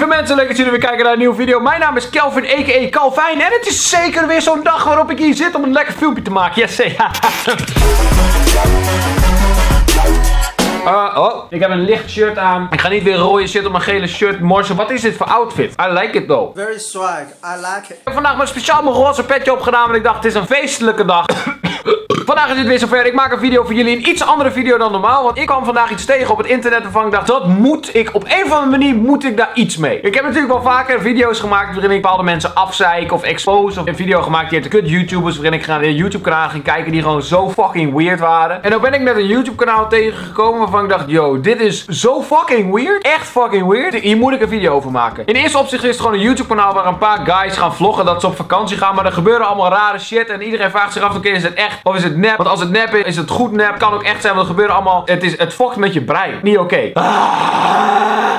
Lieve mensen, leuk dat jullie weer kijken naar een nieuwe video. Mijn naam is Kelvin, a.k.a. Kalvijn. En het is zeker weer zo'n dag waarop ik hier zit om een lekker filmpje te maken. Yes, ja. Ik heb een licht shirt aan. Ik ga niet weer rode shit op mijn gele shirt morsen. Wat is dit voor outfit? I like it though. Very swag, I like it. Ik heb vandaag speciaal mijn roze petje opgedaan, want ik dacht het is een feestelijke dag. Vandaag is het weer zover. Ik maak een video voor jullie. Een iets andere video dan normaal. Want ik kwam vandaag iets tegen op het internet waarvan ik dacht, dat moet ik. Op een of andere manier moet ik daar iets mee. Ik heb natuurlijk wel vaker video's gemaakt waarin ik bepaalde mensen afzeik of expose. Of een video gemaakt die heet de kut YouTubers. Waarin ik naar een YouTube kanaal ging kijken die gewoon zo fucking weird waren. En dan ben ik met een YouTube kanaal tegengekomen waarvan ik dacht, yo, dit is zo fucking weird. Echt fucking weird. Hier moet ik een video over maken. In eerste opzicht is het gewoon een YouTube kanaal waar een paar guys gaan vloggen dat ze op vakantie gaan. Maar er gebeuren allemaal rare shit. En iedereen vraagt zich af, oké, is het echt of is het nep? Want als het nep is het goed nep. Kan ook echt zijn, want er gebeuren allemaal. Het fokt met je brein. Niet oké.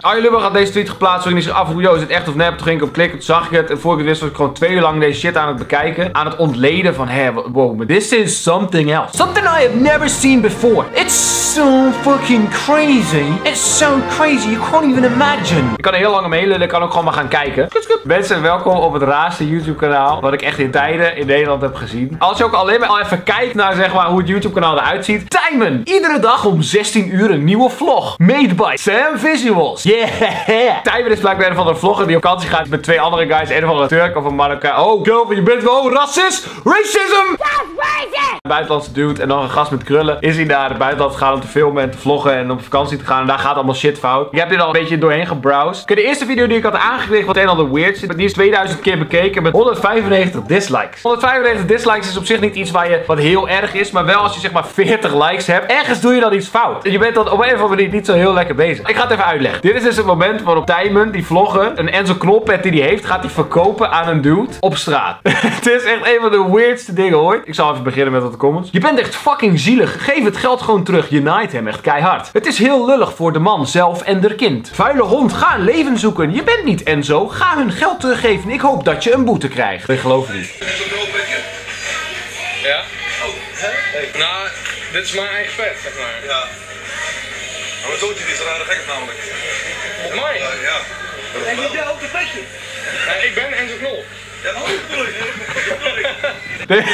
Arjen Lubber had deze tweet geplaatst. Toen ik zich afvroeg, yo, is het echt of nep? Toen ging ik op klikken, toen zag ik het. En voor ik het wist was ik gewoon 2 uur lang deze shit aan het bekijken. Aan het ontleden van, hé, wow, this is something else. Something I have never seen before. It's so fucking crazy. It's so crazy, you can't even imagine. Ik kan er heel lang omheen lullen, ik kan ook gewoon maar gaan kijken. Mensen, welkom op het raarste YouTube kanaal wat ik echt in tijden in Nederland heb gezien. Als je ook alleen maar al even kijkt naar, zeg maar, hoe het YouTube kanaal eruit ziet. Thijmen, iedere dag om 16 uur een nieuwe vlog. Made by Sam Visuals. Yeah. Thijmen is blijkbaar een van de vlogger die op vakantie gaat met 2 andere guys. Een van de Turk of een Marokkaan. Oh, girl, je bent wel racist. Racism. Een buitenlandse dude en dan een gast met krullen. Is hij naar het buitenland gegaan om te filmen en te vloggen en op vakantie te gaan. En daar gaat allemaal shit fout. Ik heb dit al een beetje doorheen gebrowsed. Oké, de eerste video die ik had aangeklikt wat een al de weird zit. Die is 2000 keer bekeken met 195 dislikes. 195 dislikes is op zich niet iets waar je wat heel erg is. Maar wel als je zeg maar 40 likes hebt. Ergens doe je dan iets fout. Je bent dan op een of andere manier niet zo heel lekker bezig. Ik ga het even uitleggen. Dit is dus het moment waarop Thijmen, die vlogger, een Enzo Knol pet die hij heeft, gaat hij verkopen aan een dude op straat. Het is echt een van de weirdste dingen ooit. Ik zal even beginnen met wat comments. Je bent echt fucking zielig. Geef het geld gewoon terug. Je naait hem echt keihard. Het is heel lullig voor de man zelf en der kind. Vuile hond, ga een leven zoeken. Je bent niet Enzo. Ga hun geld teruggeven. Ik hoop dat je een boete krijgt. Ik geloof het niet. Ja? Oh, hè? Hey. Nou, dit is mijn eigen pet, zeg maar. Ja. Maar mijn zoontje is een rare gek namelijk. Op mij? Ja. En je bent ook een petje? Ik ben Enzo Knol. Ja, dat bedoel ik.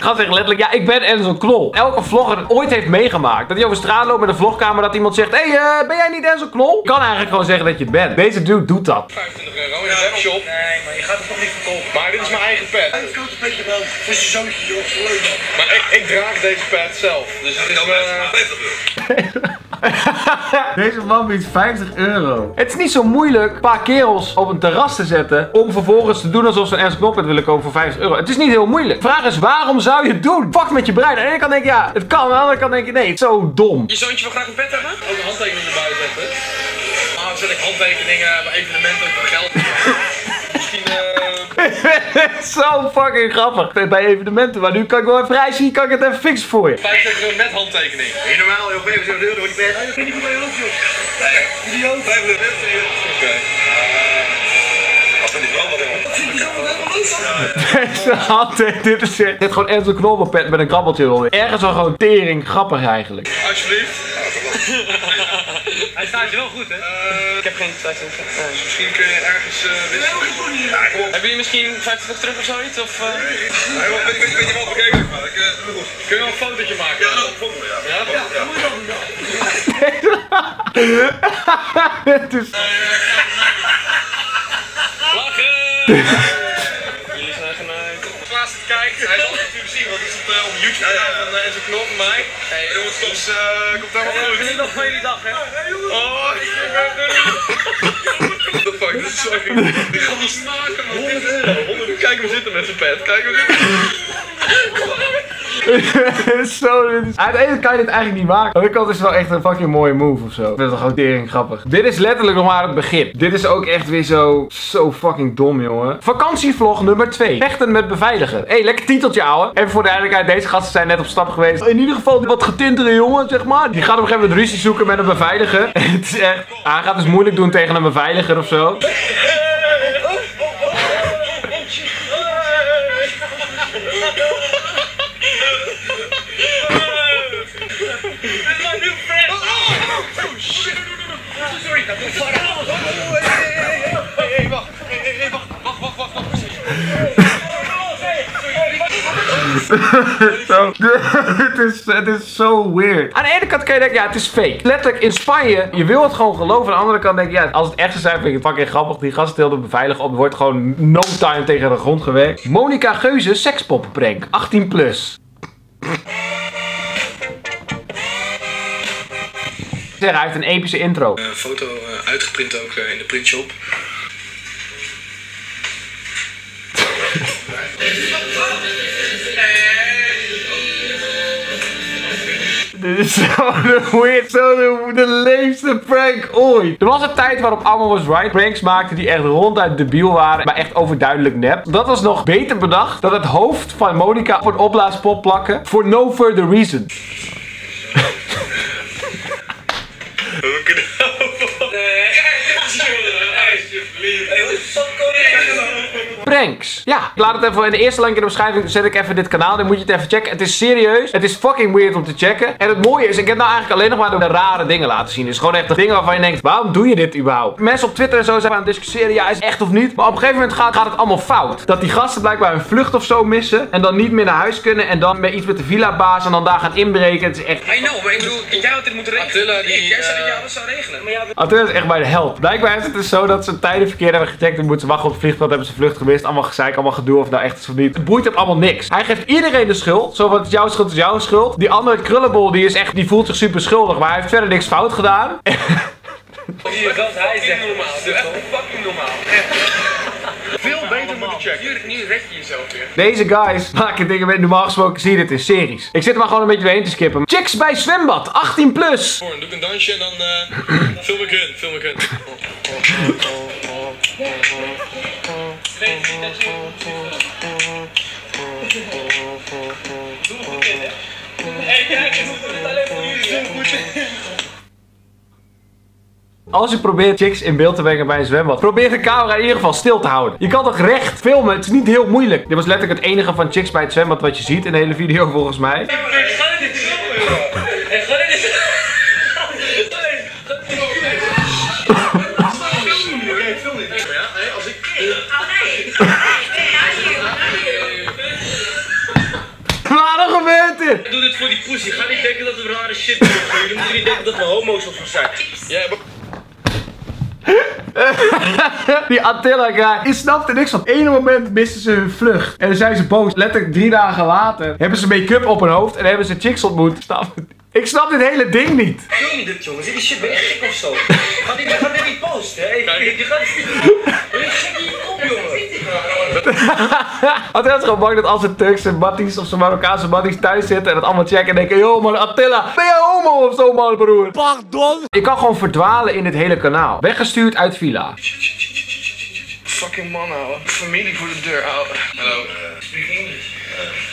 Gaat zeggen letterlijk, ja, ik ben Enzo Knol. Elke vlogger dat ooit heeft meegemaakt dat hij over straat loopt met een vlogcamera, dat iemand zegt, hé, ben jij niet Enzo Knol? Je kan eigenlijk gewoon zeggen dat je het bent. Deze dude doet dat. 25 euro in de webshop. Nee, maar je gaat het toch niet verkopen. Maar dit is mijn eigen pet. Ik koop het petje wel voor zijn zoontje, joh. Leuk man. Maar ik draag deze pet zelf. Dus het is €50. Deze man biedt €50. Het is niet zo moeilijk een paar kerels op een terras te zetten om vervolgens te doen alsof ze een Enzo Knol pet willen kopen voor €50. Het is niet heel moeilijk. De vraag is, waarom zou je het doen? Fuck met je brein. Aan de ene kant denk je, ja, het kan. Aan de andere kant denk je, nee, het is zo dom. Je zoontje wil graag een pet hebben? Ook een handtekening erbij zetten. Nou, zet ik handtekeningen bij evenementen of geld. Misschien, zo fucking grappig. Bij evenementen, maar nu kan ik wel even vrij zien, kan ik het even fixen voor je. 50 € met handtekening. Hier normaal, joh, €75 wordt die pet. Nee, dat vind ik niet voor mij ook, joh. Idioot. €50. Oké. Dit is echt gewoon Enzo Knolpet met een krabbeltje eronder. Ergens wel gewoon tering grappig eigenlijk. Alsjeblieft. Hij staat je wel goed, hè? Ik heb geen twijfel. Dus misschien kun je ergens wisselen. Ja, hebben jullie misschien 50 terug of zoiets? Of, nee, ik weet niet wat bekeken, maar ik doe goed. Kun je wel een fotootje maken? Ja, een foto, ja. Ja, dat moet je wel doen. Het is... Lachen! Hij zal het natuurlijk zien, want ik zit op YouTube van Enzo Knol van mij. Hey, jongens, dus, komt helemaal goed. Geniet nog van jullie dag, hè? Oh, ik ben what the fuck, dit is fucking... Ik ga hem snaken, man. €100. Kijk hem zitten met zijn pet. Kijk hem zitten. Zo, dit is... Aan de ene kan je dit eigenlijk niet maken. Aan de kant is het wel echt een fucking mooie move ofzo. Ik vind het gewoon tering grappig. Dit is letterlijk nog maar het begin. Dit is ook echt weer zo... Zo fucking dom, jongen. Vakantievlog nummer 2. Vechten met beveiliger. Hey, lekker titeltje, ouwe. Even voor de duidelijkheid, deze gasten zijn net op stap geweest. In ieder geval wat getinteren, jongen, zeg maar. Die gaat op een gegeven moment ruzie zoeken met een beveiliger. Het is echt... Hij gaat dus moeilijk doen tegen een beveiliger of zo. Oh shit. Sorry. Zo. Het is zo weird. Aan de ene kant kan je denken, ja, het is fake. Letterlijk in Spanje, je wil het gewoon geloven. Aan de andere kant denk je, ja, als het echt zou zijn, vind ik het fucking grappig. Die gastenteelde beveiligen op, wordt gewoon no time tegen de grond gewerkt. Monika Geuze, sekspop prank, 18 plus. Hij heeft een epische intro. Foto uitgeprint ook in de printshop. Dit is zo de weird, zo de leefste prank ooit. Er was een tijd waarop Allemaal Was Right pranks maakten die echt ronduit debiel waren, maar echt overduidelijk nep. Dat was nog beter bedacht dan het hoofd van Monika op een opblaaspop plakken. For no further reason. Pranks. Ja, ik laat het even in de eerste link in de beschrijving. Zet ik even dit kanaal. Dan moet je het even checken. Het is serieus. Het is fucking weird om te checken. En het mooie is, ik heb nou eigenlijk alleen nog maar de rare dingen laten zien. Dus gewoon echt de dingen waarvan je denkt, waarom doe je dit überhaupt? Mensen op Twitter en zo zijn aan het discussiëren. Ja, is het echt of niet? Maar op een gegeven moment gaat het allemaal fout. Dat die gasten blijkbaar hun vlucht of zo missen. En dan niet meer naar huis kunnen. En dan met iets met de villa-baas. En dan daar gaan inbreken. Het is echt... I know, maar ik bedoel, jij had dit moeten regelen. Attila, jij zei dat jij alles zou regelen. Maar Attila is echt bij de help. Blijkbaar is het dus zo dat ze tijden verkeerd hebben gecheckt. En moeten ze wachten op het vliegveld. Hebben ze vlucht gemist. Allemaal gezeik, allemaal gedoe of nou echt is of niet. Het boeit hem allemaal niks. Hij geeft iedereen de schuld. Zo van, jouw schuld is jouw schuld. Die andere krullenbol, die is echt, die voelt zich super schuldig. Maar hij heeft verder niks fout gedaan. Hier, dat hij is echt normaal. Dat is echt fucking normaal. Veel beter moeten checken. Nu red je jezelf weer. Deze guys maken dingen met normaal gesproken. Zie je dit in series. Ik zit er maar gewoon een beetje doorheen te skippen. Chicks bij zwembad, 18 plus. Doe ik een dansje en dan film ik hun, film ik hun. Als je probeert chicks in beeld te brengen bij een zwembad, probeer de camera in ieder geval stil te houden. Je kan toch recht filmen, het is niet heel moeilijk. Dit was letterlijk het enige van chicks bij het zwembad wat je ziet in de hele video volgens mij. Doe dit voor die pussy. Ga niet denken dat we rare shit doen. Jullie moeten niet denken dat we homo's of zo zijn. Ja, maar... Die Attila guy, die snapte niks van. Op één moment misten ze hun vlucht. En dan zijn ze boos. Letterlijk 3 dagen later hebben ze make-up op hun hoofd en hebben ze chicks ontmoet. Ik snap dit hele ding niet. Ik wil niet dit, jongens. Dit is shit, ben je gek of zo? Ga dit niet posten, hè? Je gaat dit gek in je kop, jongen. Attila is gewoon bang dat als er Turks en Matties of zo'n Marokkaanse Matties thuis zitten en dat allemaal checken en denken, yo man, Attila, ben jij homo of zo, man, broer? Pardon? Ik kan gewoon verdwalen in dit hele kanaal. Weggestuurd uit villa. Fucking man, ouwe. Familie voor de deur, ouwe. Hallo. Speak English.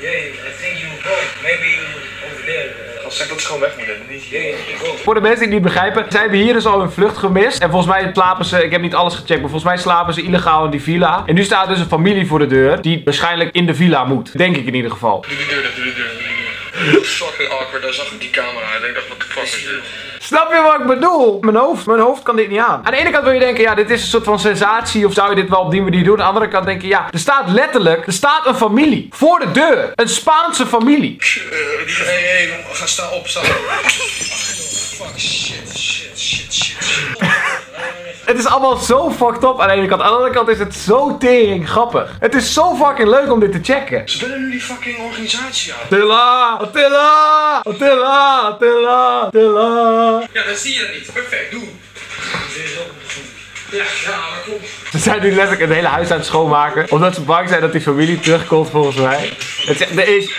Yeah, I think you both. Maybe over there. Zeg dat ze gewoon weg moeten. Voor de mensen die het niet begrijpen, zij hebben hier dus al hun vlucht gemist. En volgens mij slapen ze, ik heb niet alles gecheckt, maar volgens mij slapen ze illegaal in die villa. En nu staat dus een familie voor de deur, die waarschijnlijk in de villa moet. Denk ik in ieder geval. Doe de deur, doe de deur. Dat is fucking awkward, daar zag ik die camera. Ik denk dat wat de fuck is dit? Snap je wat ik bedoel? Mijn hoofd kan dit niet aan. Aan de ene kant wil je denken, ja, dit is een soort van sensatie. Of zou je dit wel op die manier doen? Aan de andere kant denk je, ja, er staat letterlijk, er staat een familie. Voor de deur. Een Spaanse familie. Hey, ga staan op, staan op. Fuck, shit. Het is allemaal zo fucked up aan de ene kant. Aan de andere kant is het zo tering grappig. Het is zo fucking leuk om dit te checken. Ze willen nu die fucking organisatie aan. Attila! Attila! Attila! Attila! Attila! Ja, dan zie je dat niet. Perfect, doe. Ja, maar kom. Ze zijn nu letterlijk het hele huis aan het schoonmaken. Omdat ze bang zijn dat die familie terugkomt volgens mij. Er is...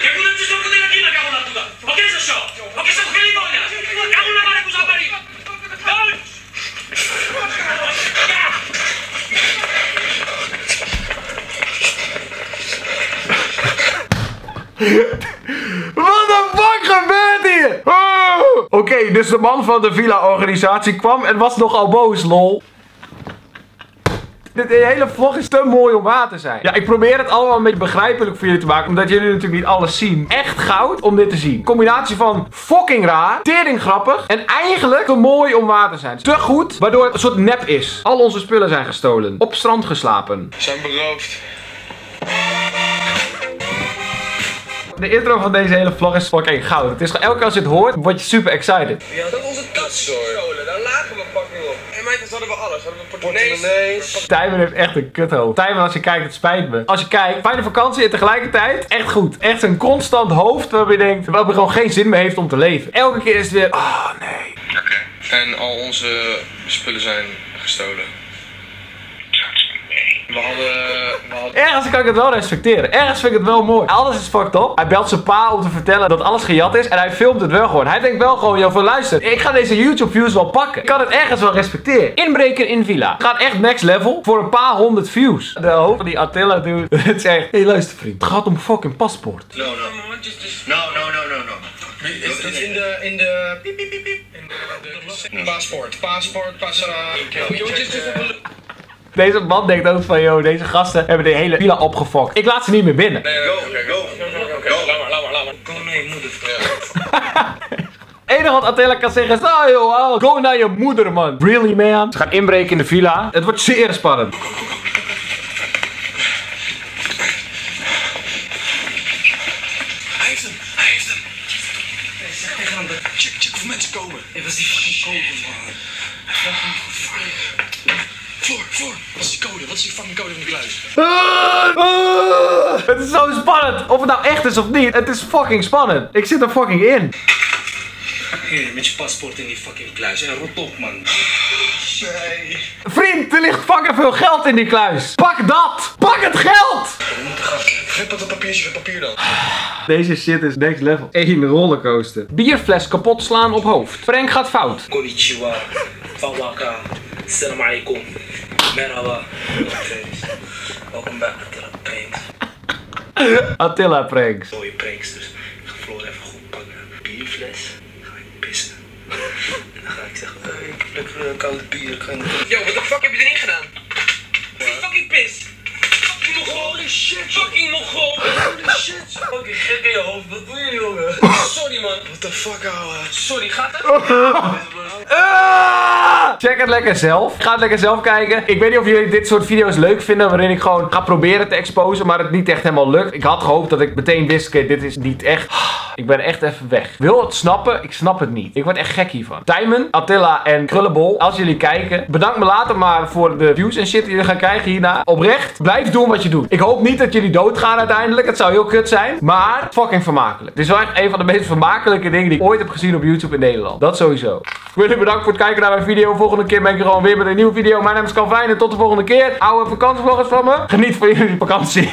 Wat de fuck gebeurt hier? Oh. Oké, dus de man van de villa-organisatie kwam en was nogal boos, lol. Dit hele vlog is te mooi om waar te zijn. Ja, ik probeer het allemaal een beetje begrijpelijk voor jullie te maken. Omdat jullie natuurlijk niet alles zien. Echt goud om dit te zien. Combinatie van fucking raar, tering grappig en eigenlijk te mooi om waar te zijn. Te goed, waardoor het een soort nep is. Al onze spullen zijn gestolen. Op strand geslapen. Zijn beroofd. De intro van deze hele vlog is fucking goud. Het is elke keer als je het hoort, word je super excited. Ja, dat is onze tas gestolen. Daar lagen we fucking op. En mij hadden we alles. Hadden we portemonnees. Thijmen heeft echt een kuthoofd. Thijmen, als je kijkt, het spijt me. Als je kijkt, fijne vakantie en tegelijkertijd echt goed. Echt een constant hoofd waarbij je denkt, waarbij gewoon geen zin meer heeft om te leven. Elke keer is het weer, oh nee. Oké. En al onze spullen zijn gestolen. We hadden... Ergens kan ik het wel respecteren. Ergens vind ik het wel mooi. Alles is fucked up. Hij belt zijn pa om te vertellen dat alles gejat is. En hij filmt het wel gewoon. Hij denkt wel gewoon, joh, van luister, ik ga deze YouTube views wel pakken. Ik kan het ergens wel respecteren. Inbreken in villa. Het gaat echt next level voor een paar 100 views. De hoofd van die Attila dude. Het is echt, hey, luister vriend. Het gaat om fucking paspoort. No. Is het in de... Piep, piep, piep, piep. Paspoort. Deze man denkt ook van, joh, deze gasten hebben de hele villa opgefokt. Ik laat ze niet meer binnen. Nee, go. Laat maar. Kom naar je moeder. Het enige wat Attila kan zeggen is, oh joh, go naar je moeder, man. Really, man. Ze gaan inbreken in de villa. Het wordt zeer spannend. Hij heeft hem. Hij zegt tegen hem, check of mensen komen. Hij was die fucking kogel, man. Floor, wat is die fucking code van de kluis? Het is zo spannend, of het nou echt is of niet. Het is fucking spannend. Ik zit er fucking in. Hier, met je paspoort in die fucking kluis. En rot op, man. Nee. Vriend, er ligt fucking veel geld in die kluis. Pak dat! Pak het geld! We moeten gaan. Grip dat papiertje, het papier dan. Deze shit is next level. Eén rollercoaster. Bierfles kapot slaan op hoofd. Frank gaat fout. Konnichiwa. Fawaka. Assalamu alaikum. Merhaba. Welkom bij Attila Pranks. Attila Pranks. Mooie pranks, dus ik ga Floor even goed pakken. Bierfles. Ga ik pissen. En dan ga ik zeggen, ik pluk koude bier. Yo, what the fuck heb je erin gedaan? Die fucking pis. Fucking Mongool. Holy shit. Fucking Mongool. Holy shit. Fucking gek in je hoofd. Wat doe je, jongen? Sorry, man. What the fuck, ouwe. Sorry, gaat het? Check het lekker zelf. Ga het lekker zelf kijken. Ik weet niet of jullie dit soort video's leuk vinden, waarin ik gewoon ga proberen te exposen, maar het niet echt helemaal lukt. Ik had gehoopt dat ik meteen wist, oké, dit is niet echt. Ik ben echt even weg. Wil het snappen? Ik snap het niet. Ik word echt gek hiervan. Thijmen, Attila en Krullenbol, als jullie kijken, bedank me later maar voor de views en shit die jullie gaan krijgen hierna. Oprecht, blijf doen wat je doet. Ik hoop niet dat jullie doodgaan uiteindelijk. Het zou heel kut zijn, maar fucking vermakelijk. Dit is wel echt een van de meest vermakelijke dingen die ik ooit heb gezien op YouTube in Nederland. Dat sowieso. Jullie bedankt voor het kijken naar mijn video. Volgende keer ben ik er gewoon weer met een nieuwe video. Mijn naam is Kalvijn en tot de volgende keer. Oude vakantievloggers van me. Geniet van jullie vakantie.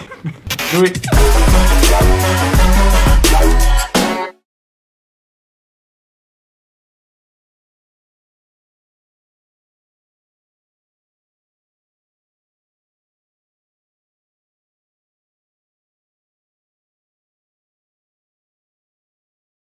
Doei.